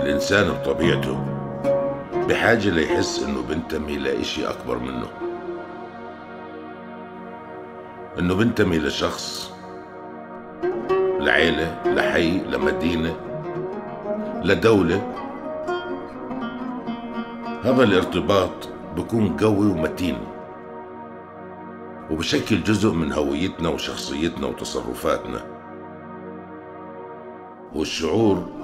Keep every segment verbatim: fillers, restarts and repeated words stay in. الإنسان بطبيعته بحاجة ليحس إنه بينتمي لإشي أكبر منه، إنه بينتمي لشخص، لعيلة، لحي، لمدينة، لدولة. هذا الارتباط بيكون قوي ومتين وبشكل جزء من هويتنا وشخصيتنا وتصرفاتنا، والشعور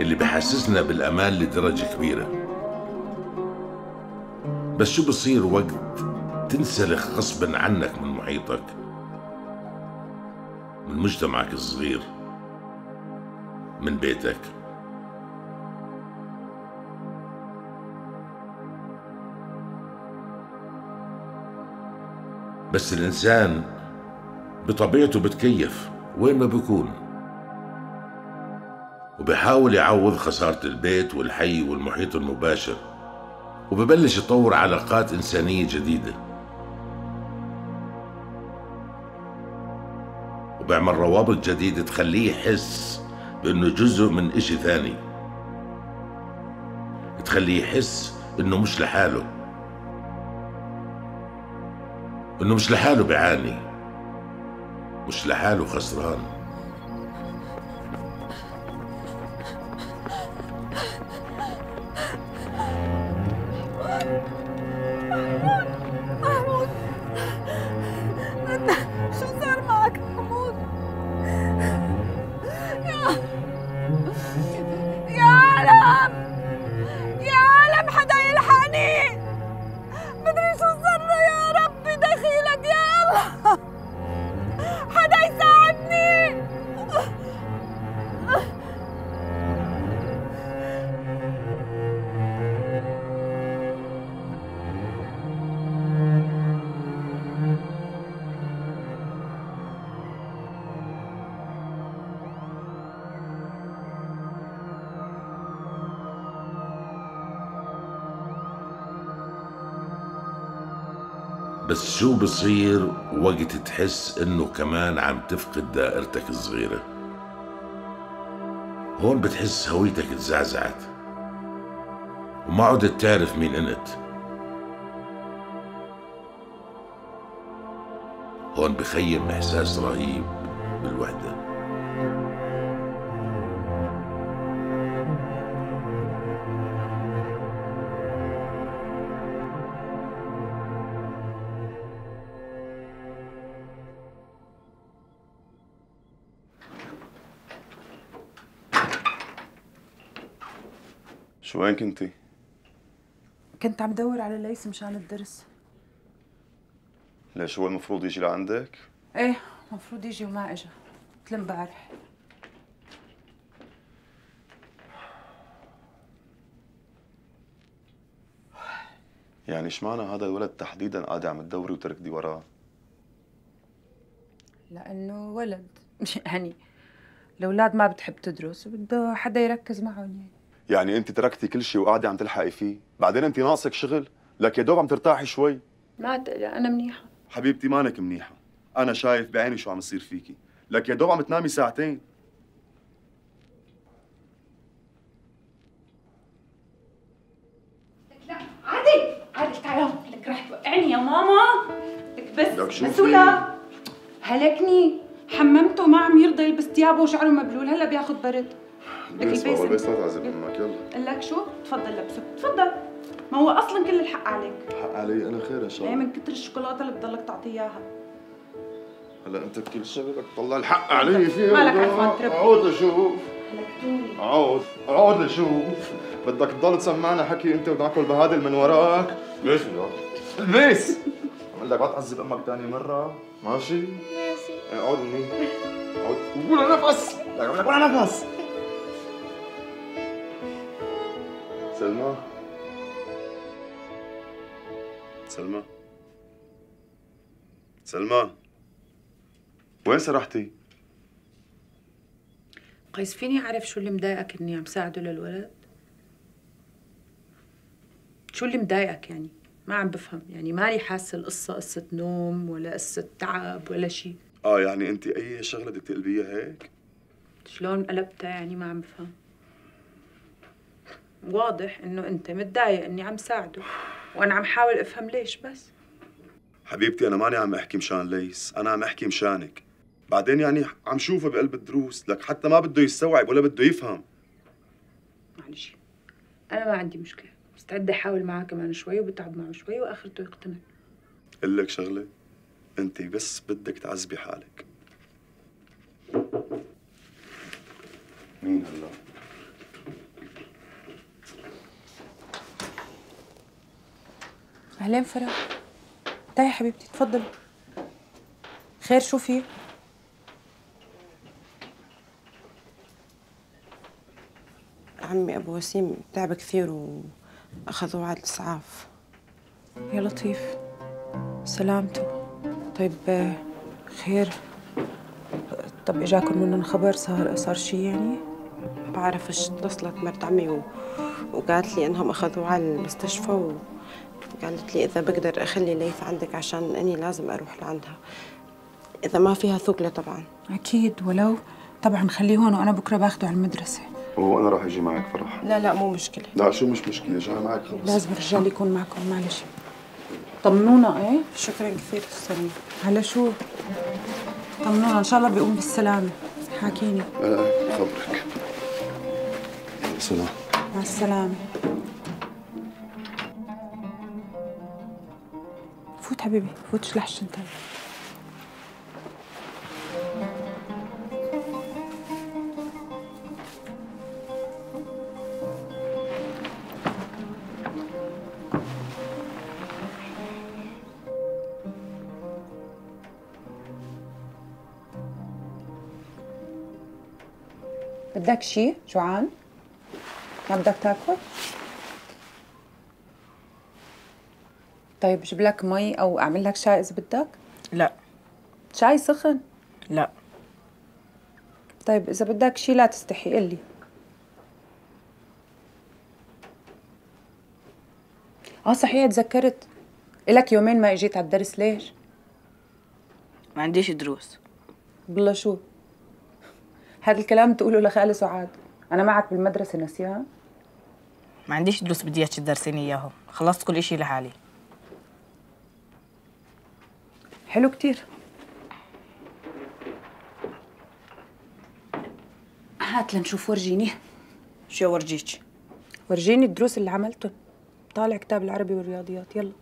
اللي بحسسنا بالأمان لدرجة كبيرة. بس شو بصير وقت تنسلخ غصبا عنك من محيطك، من مجتمعك الصغير، من بيتك؟ بس الإنسان بطبيعته بتكيف وين ما بيكون، وبيحاول يعوض خسارة البيت والحي والمحيط المباشر، وببلش يطور علاقات إنسانية جديدة، وبيعمل روابط جديدة تخليه يحس بأنه جزء من إشي ثاني، تخليه يحس أنه مش لحاله، أنه مش لحاله بيعاني، مش لحاله خسران. محمود، أنت شو صار معك محمود؟ يا يا عالم، يا عالم، حدا يلحقني، مدري شو صار له. يا ربي دخيلك، يا الله حدا يساعدني. بس شو بصير وقت تحس انه كمان عم تفقد دائرتك الصغيرة؟ هون بتحس هويتك اتزعزعت وما عدت تعرف مين انت. هون بخيم احساس رهيب بالوحدة. شو وين كنتي؟ كنت عم دور على ليس مشان الدرس. ليش هو المفروض يجي لعندك؟ ايه المفروض يجي وما اجى، مثل امبارح. يعني اشمعنى هذا الولد تحديدا قاعد عم تدوري وتركضي وراه؟ لأنه ولد، يعني الأولاد ما بتحب تدرس وبده حدا يركز معهم. يعني يعني انت تركتي كل شيء وقاعده عم تلحقي فيه، بعدين انت ناقصك شغل، لك يا دوب عم ترتاحي شوي. ما تقلق انا منيحه حبيبتي. مانك منيحه، انا شايف بعيني شو عم يصير فيكي، لك يا دوب عم تنامي ساعتين. لك لا، عادي عادي، تعال هون. لك رح توقعني يا ماما. لك بس بس ولا هلكني، حممته ما عم يرضى يلبس ثيابه وشعره مبلول، هلا بياخذ برد. بس بابا بس لا تعذب امك. يلا قال لك شو؟ تفضل لبسه، تفضل. ما هو اصلا كل الحق عليك. الحق علي انا؟ خير ان شاء الله. من كتر الشوكولاته اللي بضلك تعطيها هلا انت بكل شيء بدك تطلع الحق علي فيها. مالك عرفان تربي. اقعد اشوف. هلكتوني. اقعد اقعد اشوف. بدك تضل تسمعنا حكي انت وتاكل بهادل من وراك؟ ماشي يلا البس. بقول لك ما تعذب امك ثاني مره، ماشي؟ ماشي. اقعد منيح، اقعد ولا نفس. لا بقول لك ولا نفس. سلمى، سلمى، سلمى، وين سرحتي؟ قيس فيني أعرف شو اللي مضايقك إني عم ساعده للولد؟ شو اللي مضايقك يعني؟ ما عم بفهم، يعني مالي حاسة القصة قصة نوم ولا قصة تعب ولا شيء. آه يعني أنت أي شغلة بدك تقلبيها هيك؟ شلون قلبتها يعني؟ ما عم بفهم. واضح انه انت متضايق اني عم ساعده وانا عم حاول افهم ليش. بس حبيبتي انا ماني عم احكي مشان ليس، انا عم احكي مشانك. بعدين يعني عم شوفه بقلب الدروس، لك حتى ما بده يستوعب ولا بده يفهم. معلش انا ما عندي مشكله، مستعده احاول معاه كمان شوي وبتعب معه شوي واخرته يقتنع. اقول لك شغله، انت بس بدك تعذبي حالك. مين هلا؟ اهلين فرح. تعي يا حبيبتي تفضلي. خير شو في؟ عمي ابو وسيم تعب كثير واخذوا وعد الاسعاف. يا لطيف سلامته. طيب خير؟ طب اجاكم منهم خبر؟ صار صار شيء يعني؟ ما بعرفش، اتصلت مرت عمي و... وقالت لي انهم اخذوه على المستشفى و... قالت لي اذا بقدر اخلي ليث عندك عشان اني لازم اروح لعندها اذا ما فيها ثقله. طبعا اكيد، ولو طبعا خليه هون وانا بكره باخده على المدرسه. وانا راح اجي معك فرح. لا لا مو مشكله. لا شو مش مشكله، جاي معك خلص. لازم الرجال يكون معكم، معلش طمنونا. ايه شكرا كثير. السلامه. على شو؟ طمنونا ان شاء الله بيقوم بالسلامه. حاكيني. لا خبرك. سلام. مع السلامه. فوت حبيبي فوت، شلح الشنطة. بدك شي؟ جوعان؟ ما بدك تاكل؟ طيب جيب لك مي او اعمل لك شاي اذا بدك؟ لا. شاي سخن؟ لا. طيب اذا بدك شي لا تستحي قلي. اه صحيح تذكرت، الك يومين ما اجيت على الدرس. ليش؟ ما عنديش دروس. بالله شو؟ هذا الكلام تقوله لخالي سعاد؟ انا معك بالمدرسه نسيها؟ ما عنديش دروس، بدي اياك تدرسيني اياهم، خلصت كل شيء لحالي. حلو كتير. هات لنشوف، ورجيني. شو ورجيك؟ ورجيني الدروس اللي عملتهم. طالع كتاب العربي والرياضيات. يلا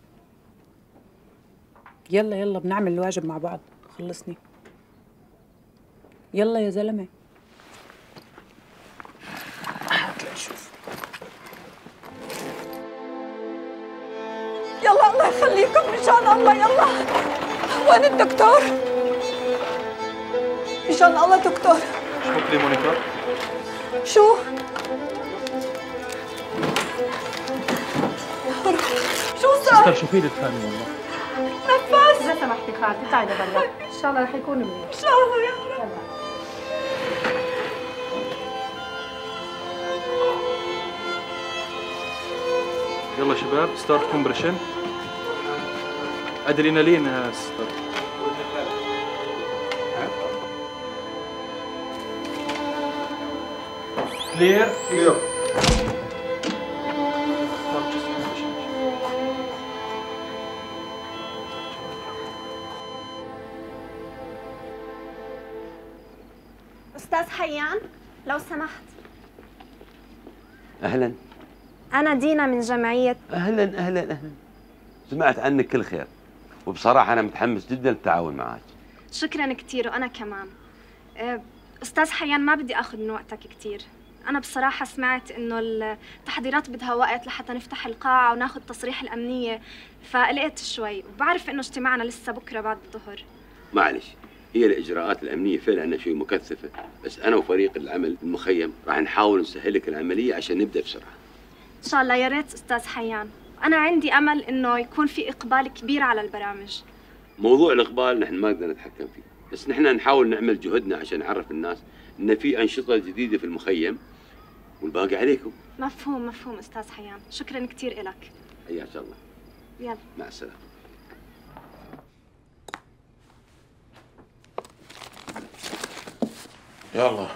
يلا يلا بنعمل الواجب مع بعض. خلصني يلا يا زلمة. هات لنشوف. يلا الله يخليكم ان شاء الله. يلا وين الدكتور؟ ان شاء الله دكتور. شوف لي مونيكا. شو؟ شو صار؟ استر شوفي لي الثاني والله. نفاس. اذا سمحتي خالتي تعي لبرا، ان شاء الله رح يكون منيح. ان شاء الله يا رب. يلا شباب ستارت كومبريشن. أدرينالين يا ستار. كلير؟ كلير. أستاذ حيان لو سمحت. أهلاً. أنا دينا من جمعية. أهلاً أهلاً أهلاً. سمعت عنك كل خير. وبصراحة أنا متحمس جدا للتعاون معك. شكرا كثير. وأنا كمان. أستاذ حيان ما بدي آخذ من وقتك كثير، أنا بصراحة سمعت إنه التحضيرات بدها وقت لحتى نفتح القاعة وناخذ تصريح الأمنية، فقلقت شوي، وبعرف إنه اجتماعنا لسه بكرة بعد الظهر. معلش، هي الإجراءات الأمنية فعلا عندنا شوي مكثفة، بس أنا وفريق العمل المخيم راح نحاول نسهل لك العملية عشان نبدأ بسرعة. إن شاء الله. يا ريت أستاذ حيان. أنا عندي أمل إنه يكون في إقبال كبير على البرامج. موضوع الإقبال نحن ما نقدر نتحكم فيه، بس نحن نحاول نعمل جهدنا عشان نعرف الناس إن في أنشطة جديدة في المخيم، والباقي عليكم. مفهوم مفهوم أستاذ حيان، شكراً كثير إلك. حياك الله. يلا. مع السلامة. يلا.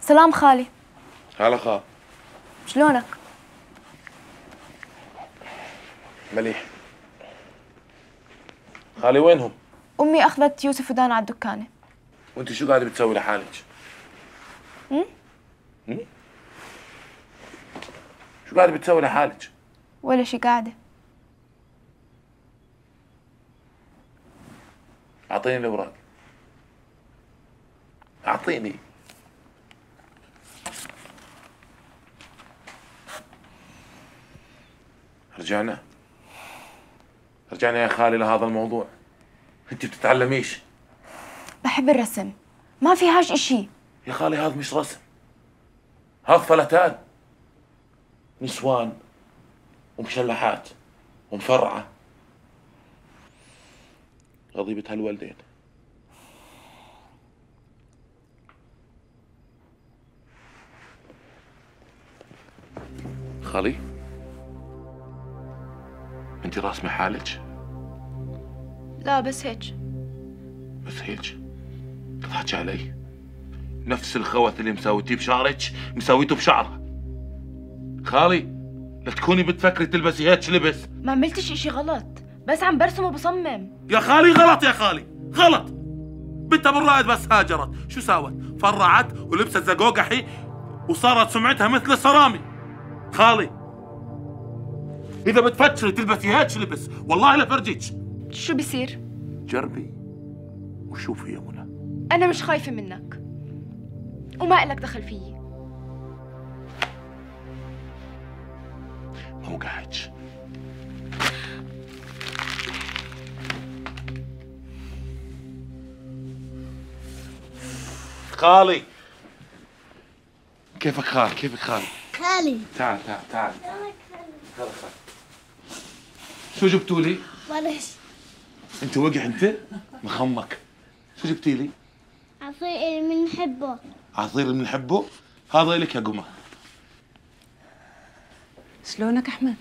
سلام خالي. هلا خا، شلونك؟ مليح. خالي وينهم؟ أمي أخذت يوسف ودانا على الدكانة. وأنت شو قاعدة بتسوي لحالك؟ امم؟ امم؟ شو قاعدة بتسوي لحالك؟ ولا شي قاعدة. أعطيني الأوراق. أعطيني. رجعنا رجعنا يا خالي لهذا الموضوع. انت بتتعلميش؟ بحب الرسم، ما في هاش اشي يا خالي. هذا مش رسم، هذا فلتان، نسوان ومشلحات ومفرعة. غضيبة هالولدين. خالي انت راسمه حالك؟ لا بس هيك. بس هيك؟ تضحكي علي؟ نفس الخوث اللي مساويتيه بشعرك مساويته بشعره. خالي لا تكوني بتفكري تلبسي هيك لبس. ما عملتش اشي غلط، بس عم برسم وبصمم. يا خالي غلط، يا خالي غلط. بنتها بالرائد بس هاجرت، شو ساوت؟ فرعت ولبست زقوقحي وصارت سمعتها مثل الصرامي. خالي إذا بتفكري تلبسي هيك لبس والله لفرجيك. شو بيصير؟ جربي وشوفي يا منى. أنا مش خايفة منك وما إلك دخل فيي. ما وقعتش. خالي كيفك خالي؟ كيفك خالي؟ خالي تعال تعال تعال. خالي خالي شو جبتوا لي؟ بلاش. انت وقع انت؟ مخمك. شو جبتي لي؟ عصير اللي بنحبه. عصير اللي بنحبه؟ هذا لك يا قمر. شلونك احمد؟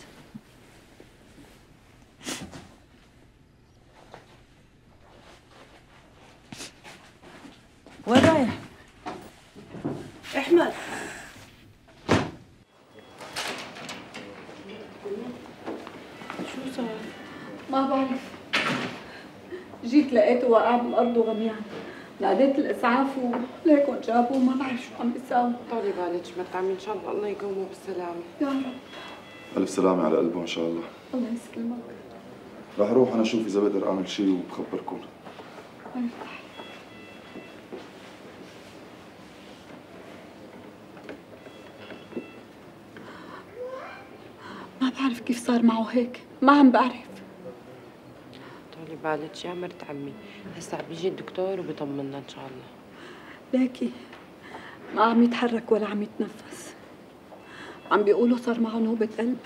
وين رايح؟ احمد شو صار؟ ما بعرف. جيت لقيته واقع بالارض وغميان، ناديت الاسعاف وليكن جابوه. ما بعرف شو عم بيساوي. طولي بالك شمتعمي، ان شاء الله الله يقومه بالسلامه. يا رب. الف سلامه على قلبه ان شاء الله. الله يسلمك. رح اروح انا اشوف اذا بقدر اعمل شيء وبخبركم. ما بعرف كيف صار معه هيك، ما عم بعرف. طولي بالك يا مرت عمي، هسا بيجي الدكتور وبيطمنا ان شاء الله. لكن ما عم يتحرك ولا عم يتنفس، عم بيقولوا صار معه نوبة قلب.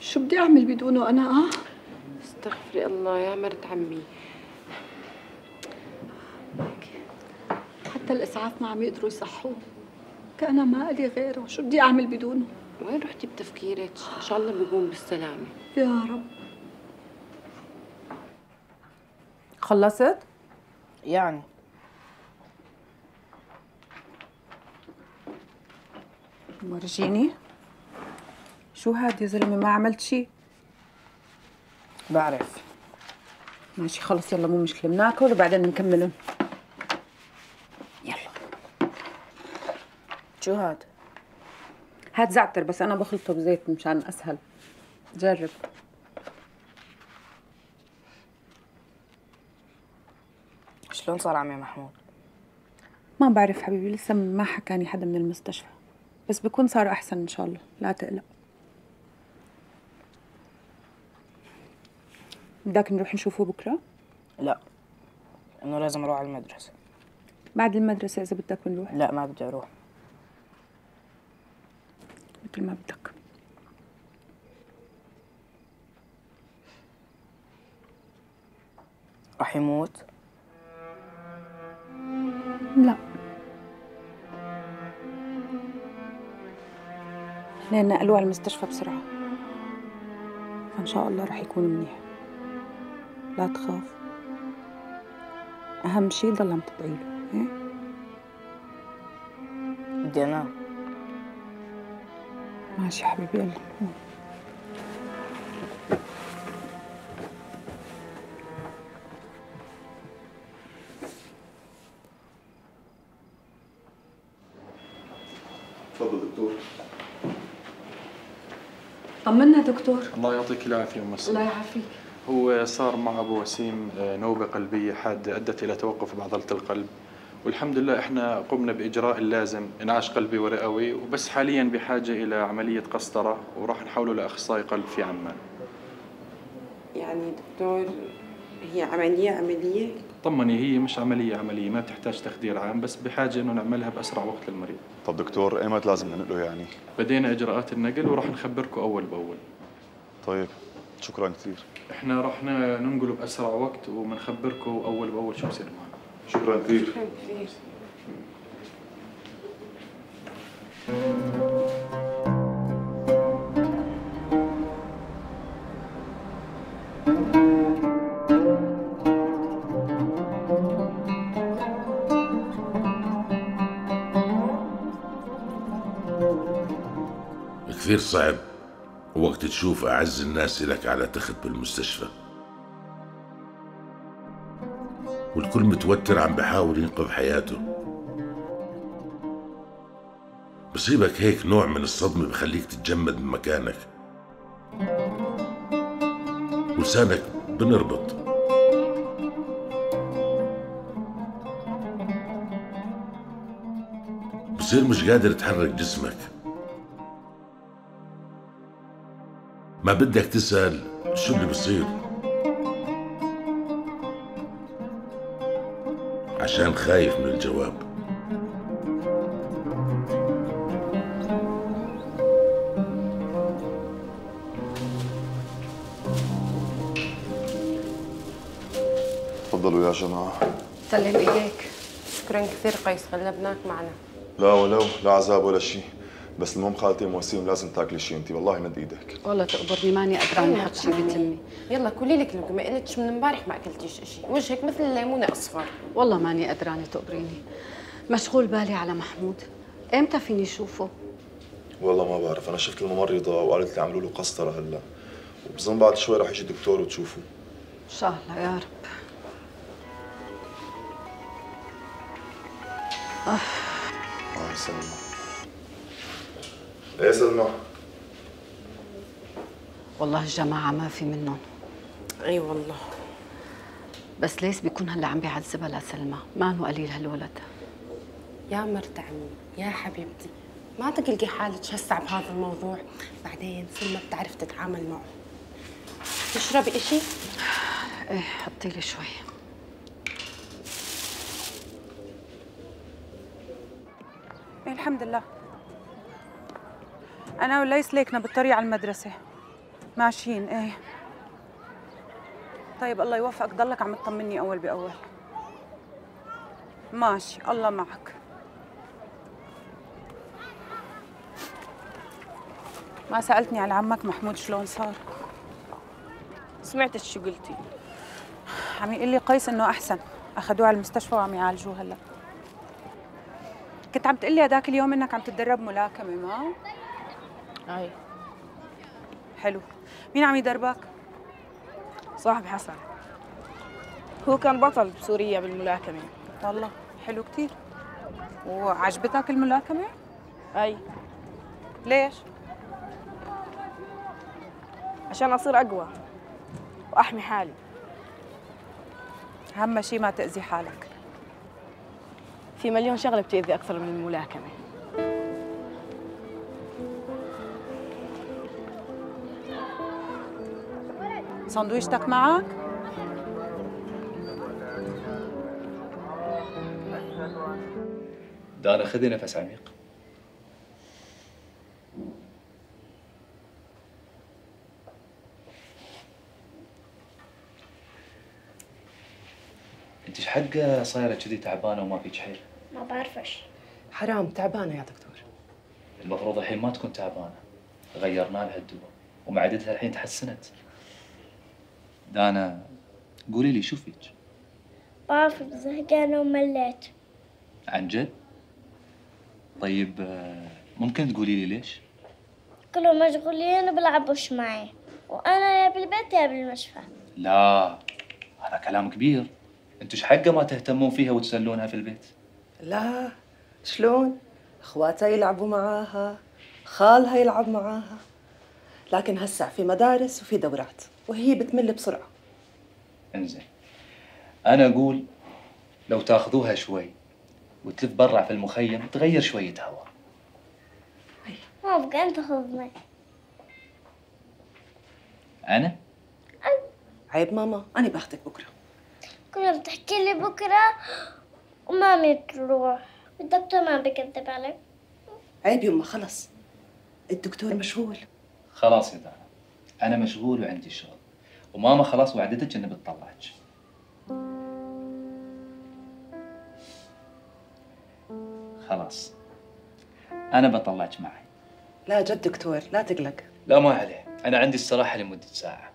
شو بدي اعمل بدونه انا؟ اه استغفري الله يا مرت عمي. حتى الاسعاف ما عم يقدروا يصحوه، كأنا ما لي غيره. شو بدي اعمل بدونه؟ وين رحتي بتفكيرك؟ ان شاء الله بيقوم بالسلامه يا رب. خلصت؟ يعني ورجيني. شو هاد يا زلمه؟ ما عملت شي. بعرف. ماشي خلص، يلا مو مشكله، بناكل وبعدين نكملهم. يلا. شو هاد؟ هاد زعتر، بس انا بخلطه بزيت مشان اسهل. جرب. شلون صار عم يا محمود؟ ما بعرف حبيبي، لسه ما حكاني حدا من المستشفى، بس بكون صار احسن ان شاء الله، لا تقلق. بدك نروح نشوفه بكره؟ لا، انه لازم اروح على المدرسه. بعد المدرسه اذا بدك نروح. لا ما بدي اروح. مثل ما بدك. رح يموت؟ لا، لأن نقلوه على المستشفى بسرعة، فإن شاء الله رح يكون منيح. لا تخاف، أهم شي ضل عم تدعيله. بدي أنام. ماشي يا حبيبي، يلا. تفضل دكتور. طمنا دكتور. الله يعطيك العافية أم السلمى. الله يعافيك. هو صار مع أبو وسيم نوبة قلبية حادة أدت إلى توقف بعضلة القلب، والحمد لله احنا قمنا باجراء اللازم، انعاش قلبي ورئوي، وبس حاليا بحاجه الى عمليه قسطره وراح نحوله لاخصائي قلب في عمان. يعني دكتور هي عمليه عمليه؟ طمني، هي مش عمليه عمليه، ما بتحتاج تخدير عام، بس بحاجه انه نعملها باسرع وقت للمريض. طب دكتور ايمتى لازم ننقله يعني؟ بدينا اجراءات النقل وراح نخبركم اول باول. طيب شكرا كثير. احنا راح ننقله باسرع وقت وبنخبركم اول باول شو بصير معنا. شكرا كثير. شكرا كثير. كثير صعب وقت تشوف أعز الناس لك على تخت بالمستشفى والكل متوتر عم بحاول ينقذ حياته. بصيبك هيك نوع من الصدمة بخليك تتجمد من مكانك ولسانك بنربط. بصير مش قادر تحرك جسمك. ما بدك تسأل شو اللي بصير عشان خايف من الجواب. تفضلوا يا جماعة. سلم ايديك. شكرا كثير قيس، غلبناك معنا. لا ولو، لا عذاب ولا شيء، بس المهم خالتي ام وسيم لازم تاكلي شيء انت، والله مد ايدك. والله تقبرني ماني قادرة اني احط شيء بتمي. يلا كلي لك لقمة، قلتش من امبارح ما اكلتيش شيء، وجهك مثل الليمونة اصفر. والله ماني قادرانة تقبريني، مشغول بالي على محمود. امتى فيني اشوفه؟ والله ما بعرف، انا شفت الممرضة وقالت لي عملوا له قسطرة هلا، وبظن بعد شوي رح يجي الدكتور وتشوفه. ان شاء الله يا رب. اه اه سلمى. ايه سلمى؟ والله الجماعة ما في منهم. اي أيوة والله. بس ليش بيكون هلا عم بيعذبها لسلمى؟ مانو قليل هالولد. يا مرت عمي، يا حبيبتي، ما تقلقي حالك هسه بهذا الموضوع، بعدين سلمى بتعرف تتعامل معه. تشربي إشي؟ ايه حطي لي شوي. إيه الحمد لله. أنا وليس ليكنا بالطريق على المدرسة ماشيين. إيه طيب الله يوفقك، ضلك عم تطمني أول بأول. ماشي الله معك. ما سألتني على عمك محمود شلون صار؟ سمعت شو قلتي؟ عم يقول لي قيس إنه أحسن، أخذوه على المستشفى وعم يعالجوه هلا. كنت عم تقول لي هداك اليوم إنك عم تتدرب ملاكمة ما؟ اي حلو. مين عم يدربك؟ صاحب حسن، هو كان بطل بسوريا بالملاكمة. والله حلو كثير. وعجبتك الملاكمة؟ اي. ليش؟ عشان اصير اقوى واحمي حالي. اهم شيء ما تأذي حالك. في مليون شغلة بتأذي اكثر من الملاكمة. سندويشتك معك؟ دارة خذي نفس عميق. انت ايش حقه صايرة كذي تعبانة وما فيك حيل؟ ما بعرفش. حرام تعبانة يا دكتور. المفروض الحين ما تكون تعبانة، غيرنا لها الدواء ومعدتها الحين تحسنت. دانا قولي لي شو فيك؟ بعرف زهقانة ومليت. عن جد؟ طيب ممكن تقولي لي ليش؟ كلهم مشغولين وبيلعبوش معي، وانا يا بالبيت يا بالمشفى. لا هذا كلام كبير، انتوش حقه ما تهتمون فيها وتسلونها في البيت؟ لا شلون؟ اخواتها يلعبوا معاها، خالها يلعب معاها، لكن هسه في مدارس وفي دورات وهي بتمل بسرعه. انزين انا اقول لو تاخذوها شوي وتلف برا في المخيم تغير شويه هواء. ما ابغى انت تاخذني. انا؟ انا عيب ماما، انا باخذك بكره. كلها بتحكي لي بكره ومامي بتروح، والدكتور ما بيكذب علي. عيب يما خلص، الدكتور مشغول. خلاص يا دانا، انا مشغول وعندي شغل، وماما خلاص وعدتك انها بتطلعك. خلاص انا بطلعك معي. لا جد دكتور لا تقلق. لا ما عليه، انا عندي استراحه لمده ساعه،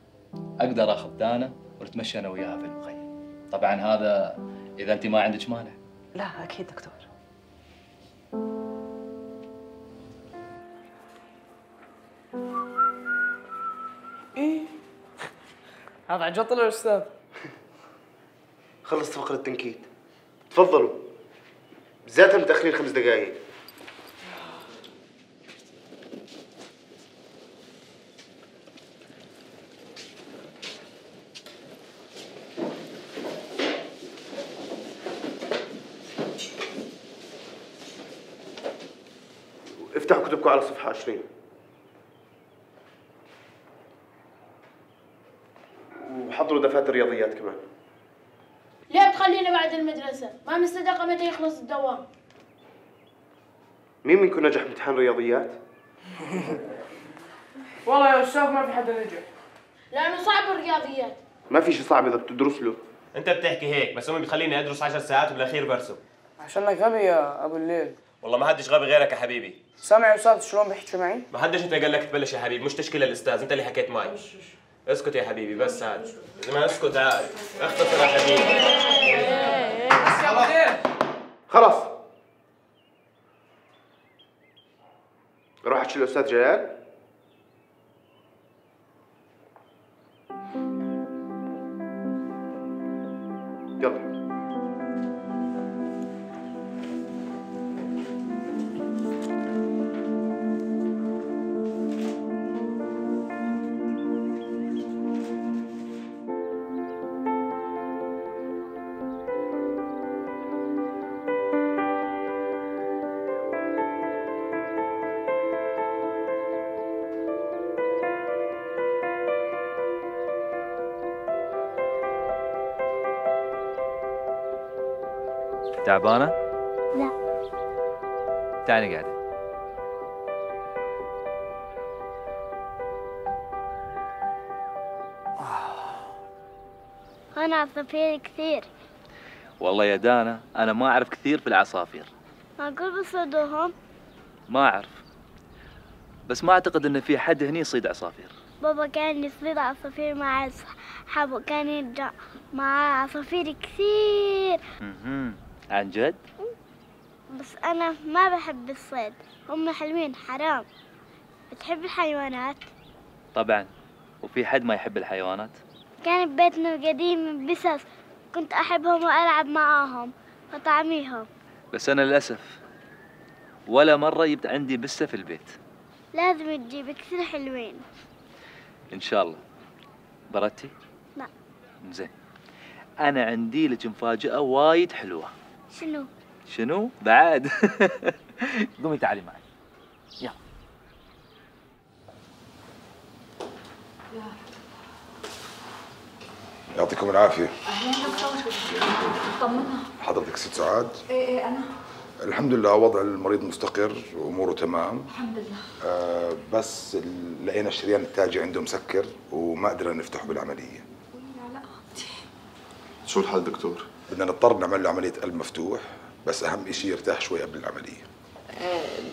اقدر اخذ دانا ونتمشى انا وياها في المخيم. طبعا هذا اذا انت ما عندك مانع. لا اكيد دكتور. ايه هذا عن جد طلع الاستاذ. خلصت فقره التنكيد، تفضلوا. بالذات متاخرين خمس دقائق. افتحوا كتبكم على صفحة عشرين. وحضروا دفاتر رياضيات كمان. ليه بتخلينا بعد المدرسة؟ ما مستدقة متى يخلص الدوام. مين منكم نجح امتحان رياضيات؟ والله يا أستاذ ما في حدا نجح. لأنه صعب الرياضيات. ما في شيء صعب إذا بتدرس له. أنت بتحكي هيك، بس أمي بتخليني أدرس عشر ساعات وبالأخير برسم. عشانك غبي يا أبو الليل. والله ما حدش غبي غيرك يا حبيبي. سامع يا استاذ شلون بيحكي معي؟ ما حدش انت قال لك تبلش يا حبيبي، مش تشكيله الاستاذ، انت اللي حكيت معي. اسكت يا حبيبي بس عاد، اذا ما اسكت عاد، اختصر يا حبيبي. خلاص. روح احكي للاستاذ جلال. يلا. تعبانة؟ لا. تعالي قاعدة. أنا عصافير كثير. والله يا دانا أنا ما أعرف كثير في العصافير. معقول بيصيدوهم؟ ما أعرف، بس ما أعتقد إن في حد هني يصيد عصافير. بابا كان يصيد عصافير مع أصحابه، كان يرجع معاه عصافير كثير. اها عن جد؟ بس أنا ما بحب الصيد، هم حلوين حرام. بتحب الحيوانات؟ طبعاً، وفي حد ما يحب الحيوانات؟ كان ببيتنا القديم بسس، كنت أحبهم وألعب معاهم وطعميهم. بس أنا للأسف ولا مرة جبت عندي بسة في البيت. لازم تجيب كثير حلوين. إن شاء الله. بردتي؟ لا. زين. أنا عندي لك مفاجأة وايد حلوة. شنو؟ شنو؟ بعد قومي تعالي معي. يلا. يعطيكم العافية. أهلا دكتور. طمنا. حضرتك ست ساعات؟ إيه إيه أنا. الحمد لله وضع المريض مستقر وأموره تمام. الحمد لله. آه بس لقينا الشريان التاجي عنده مسكر وما قدرنا نفتحه بالعملية. لا لا شو الحل دكتور؟ بدنا نضطر نعمل له عملية قلب مفتوح، بس أهم شيء يرتاح شوي قبل العملية.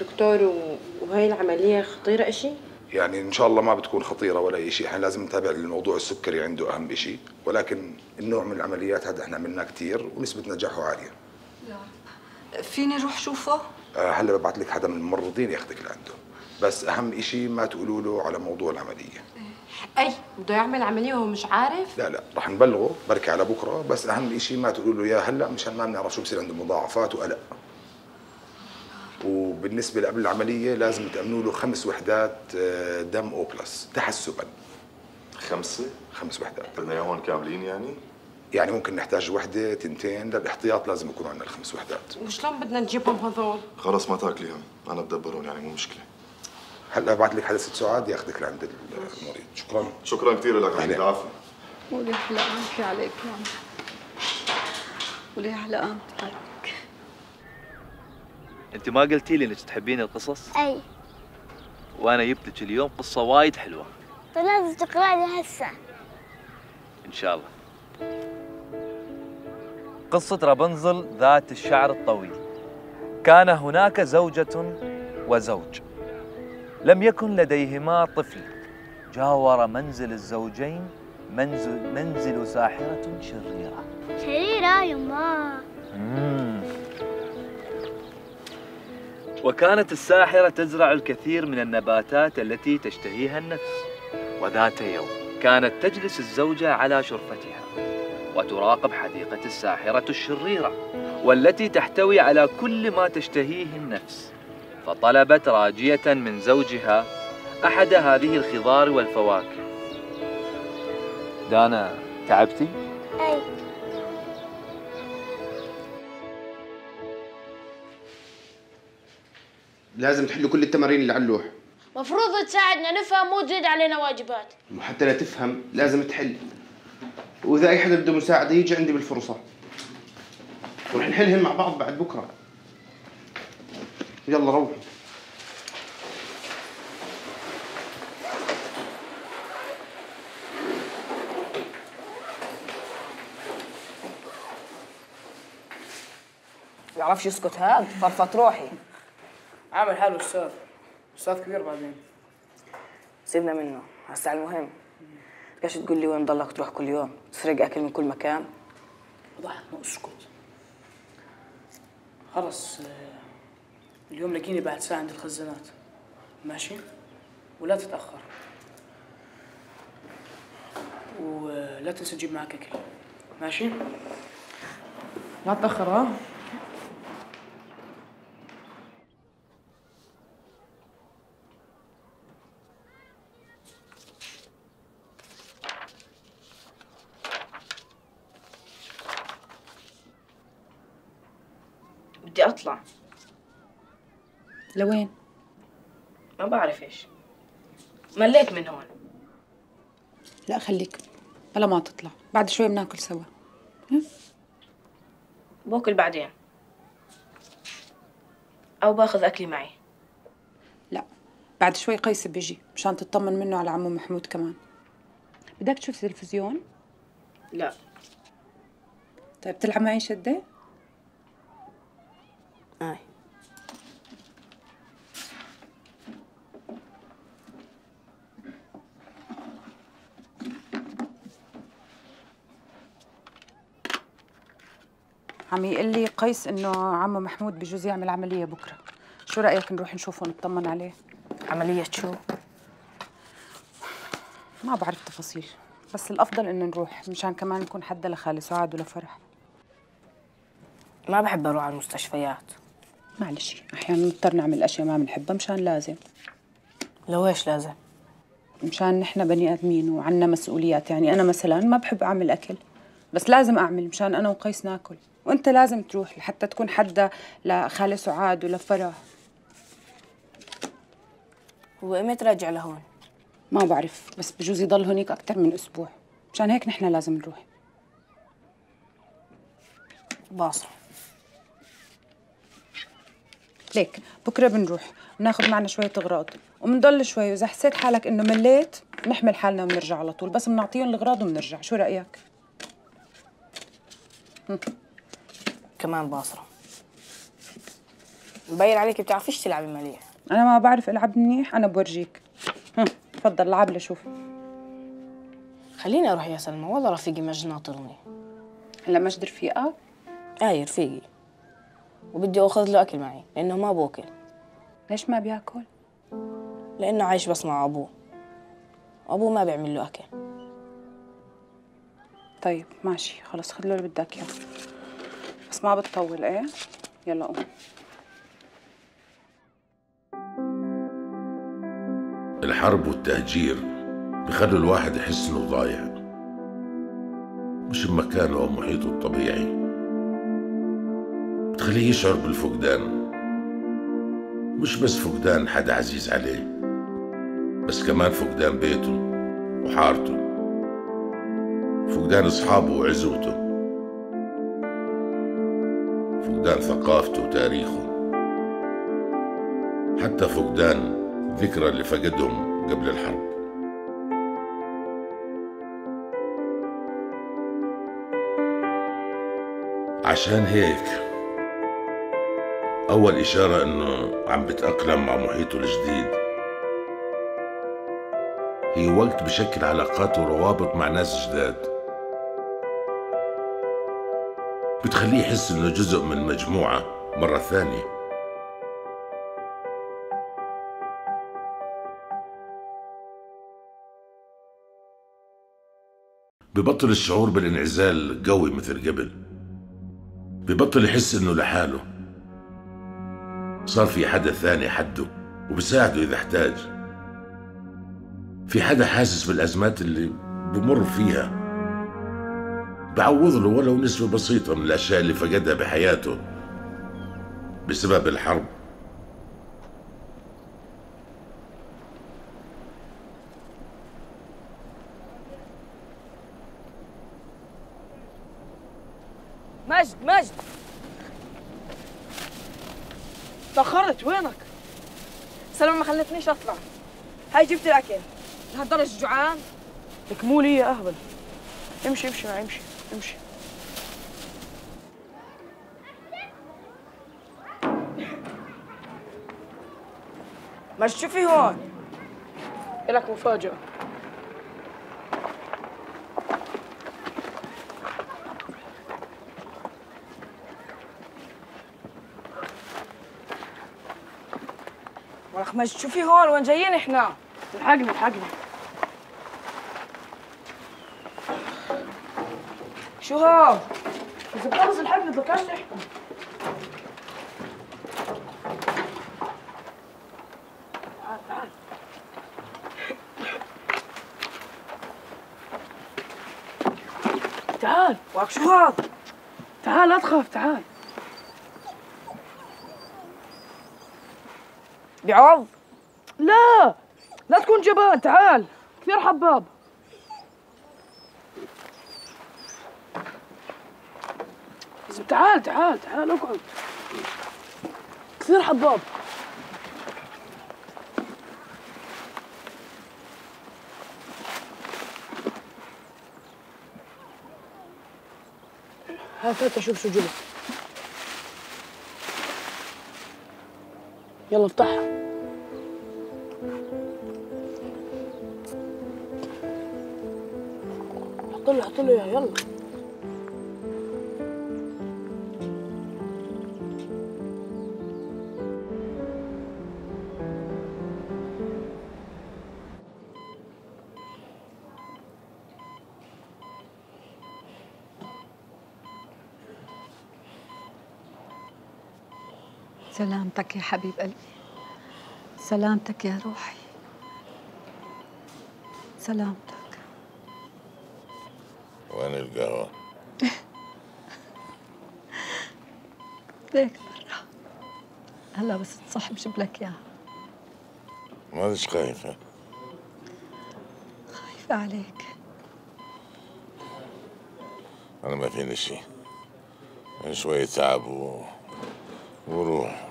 دكتور وهي العملية خطيرة إشي؟ يعني إن شاء الله ما بتكون خطيرة ولا إشي، إحنا لازم نتابع الموضوع السكري عنده أهم إشي، ولكن النوع من العمليات هذا إحنا عملناه كثير ونسبة نجاحه عالية. يا رب. فيني أروح شوفه؟ هلا ببعث لك حدا من الممرضين ياخذك لعنده. بس اهم اشي ما تقولوا له على موضوع العمليه. اي بده يعمل عمليه وهو مش عارف؟ لا لا رح نبلغه بركي على بكره، بس اهم اشي ما تقولوا له اياه هلا مشان ما بنعرف شو بصير عنده مضاعفات وقلق. وبالنسبه لقبل العمليه لازم تامنوا له خمس وحدات دم او بلس تحسبا. خمسه؟ خمس وحدات بدنا اياهم كاملين يعني؟ يعني ممكن نحتاج وحده تنتين للاحتياط، لازم يكون عندنا الخمس وحدات. وشلون بدنا نجيبهم هذول؟ خلص ما تاكليهم، انا بدبرهم يعني مو مشكله. هلا ببعث لك حدا ست سعاد ياخذك لعند المريض. شكرا شكرا كثير لك، يعطيك العافيه. ولي هلا عافيه عليك يا عم، ولي هلا عافيه عليك. انت ما قلتي لي انك تحبين القصص؟ اي وانا جبت لك اليوم قصه وايد حلوه. طيب لازم تقرأي لي هسه. ان شاء الله. قصة رابنزل ذات الشعر الطويل. كان هناك زوجة وزوج لم يكن لديهما طفل. جاور منزل الزوجين منزل, منزل ساحرة شريرة. شريرة يما. وكانت الساحرة تزرع الكثير من النباتات التي تشتهيها النفس. وذات يوم كانت تجلس الزوجة على شرفتها وتراقب حديقة الساحرة الشريرة والتي تحتوي على كل ما تشتهيه النفس، فطلبت راجية من زوجها أحد هذه الخضار والفواكه. دانا تعبتي؟ أي. لازم تحلوا كل التمارين اللي على اللوح. مفروض تساعدنا نفهم مو تزيد علينا واجبات. وحتى لا تفهم لازم تحل، وإذا أي حدا بده مساعدة يجي عندي بالفرصة ورح نحلهم مع بعض بعد بكرة. يلا روحوا. بيعرفش يسكت هاد، فرفط روحي. عامل حاله أستاذ، أستاذ كبير بعدين. سيبنا منه، هسا المهم. ليش تقول لي وين ضلك تروح كل يوم؟ تسرق اكل من كل مكان؟ ضحكنا اسكت. خلص اليوم لقيني بعد ساعة عند الخزانات. ماشي؟ ولا تتأخر. ولا تنسى تجيب معك اكل. ماشي؟ لا تتأخر ها؟ بدي اطلع. لوين؟ ما بعرف ايش. مليت من هون. لا خليك، بلا ما تطلع، بعد شوي بناكل سوا. باكل بعدين. أو باخذ أكلي معي. لا، بعد شوي قيس بيجي، مشان تطمن منه على عمو محمود كمان. بدك تشوف تلفزيون؟ لا. طيب تلعب معي شدة؟ آه. عم يقول لي قيس انه عمو محمود بجوز يعمل عمليه بكره، شو رايك نروح نشوفه ونطمن عليه؟ عمليه شو؟ ما بعرف تفاصيل، بس الافضل انه نروح مشان كمان نكون حدا لخالي سعاد ولفرح. ما بحب اروح على المستشفيات. معلش احيانا نضطر نعمل اشياء ما بنحبها مشان لازم. لو ايش لازم؟ مشان نحن بني ادمين وعنا مسؤوليات. يعني انا مثلا ما بحب اعمل اكل، بس لازم اعمل مشان انا وقيس ناكل، وانت لازم تروح لحتى تكون حدا لخاله سعاد ولفرح. هو امتى راجع لهون؟ ما بعرف، بس بجوز يضل هونيك اكثر من اسبوع، مشان هيك نحن لازم نروح. باصره ليك بكره بنروح بناخذ معنا شويه اغراض وبنضل شوي، واذا حسيت حالك انه مليت بنحمل حالنا وبنرجع على طول، بس بنعطيهم الاغراض وبنرجع. شو رايك؟ هم. كمان باصره مبين عليك بتعرفيش تلعبي مليح. انا ما بعرف العب منيح، انا بورجيك. هم. تفضل العب لشوف. خليني اروح يا سلمى، والله رفيقي مجد ناطرني. هلا مجد رفيقك؟ اي رفيقي، وبدي اخذ له اكل معي لانه ما باكل. ليش ما بياكل؟ لأنه عايش بس مع أبوه، وأبوه ما بيعمل له أكل. طيب ماشي خلص، خد له اللي بدك إياه بس ما بتطول. إيه يلا قوم. الحرب والتهجير بخلوا الواحد يحس إنه ضايع، مش بمكانه أو محيطه الطبيعي، بتخليه يشعر بالفقدان. مش بس فقدان حدا عزيز عليه، بس كمان فقدان بيته وحارته، فقدان أصحابه وعزوته، فقدان ثقافته وتاريخه، حتى فقدان ذكرى اللي فقدهم قبل الحرب. عشان هيك أول إشارة إنه عم بتأقلم مع محيطه الجديد هي وقت بشكل علاقات وروابط مع ناس جداد، بتخليه يحس إنه جزء من مجموعة مرة ثانية. ببطل الشعور بالانعزال قوي مثل قبل، ببطل يحس إنه لحاله، صار في حدا ثاني حده وبساعده إذا احتاج، في حدا حاسس بالأزمات اللي بمر فيها بعوض له ولو نسبة بسيطة من الأشياء اللي فقدها بحياته بسبب الحرب. مجد مجد تأخرت، وينك؟ سلمى ما خلتنيش أطلع. هاي جبت الأكل. لهالدرجة جوعان؟ لك مو لي يا أهبل. امشي امشي معي، امشي امشي. مش شوفي هون. إلك مفاجأة. ما تشوفي هون وين جايين احنا؟ الحقني الحقني. شو هون؟ إذا بتخلص الحقني بتلكاش تحكم. تعال تعال. تعال وراك شو هون؟ تعال لا تخاف تعال. بعض؟ لا لا تكون جبان، تعال كثير حباب. تعال تعال تعال اقعد كثير حباب. هات هات شوف شو جبت، يلا افتحها. حطله حطله اياها يلا. سلامتك يا حبيب قلبي، سلامتك يا روحي، سلامتك. وين القهوة؟ ليك برا هلا بس تصحي بجيب لك اياها. ما ليش خايفة؟ خايفة عليك؟ أنا ما فيني شيء، شوية تعب و... وروح.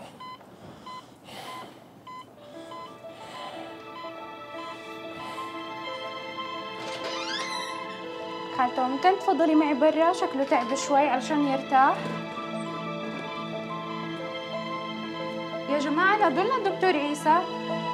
خالته ممكن تفضلي معي برا؟ شكله تعب شوي علشان يرتاح. يا جماعة لا دولنا الدكتور عيسى.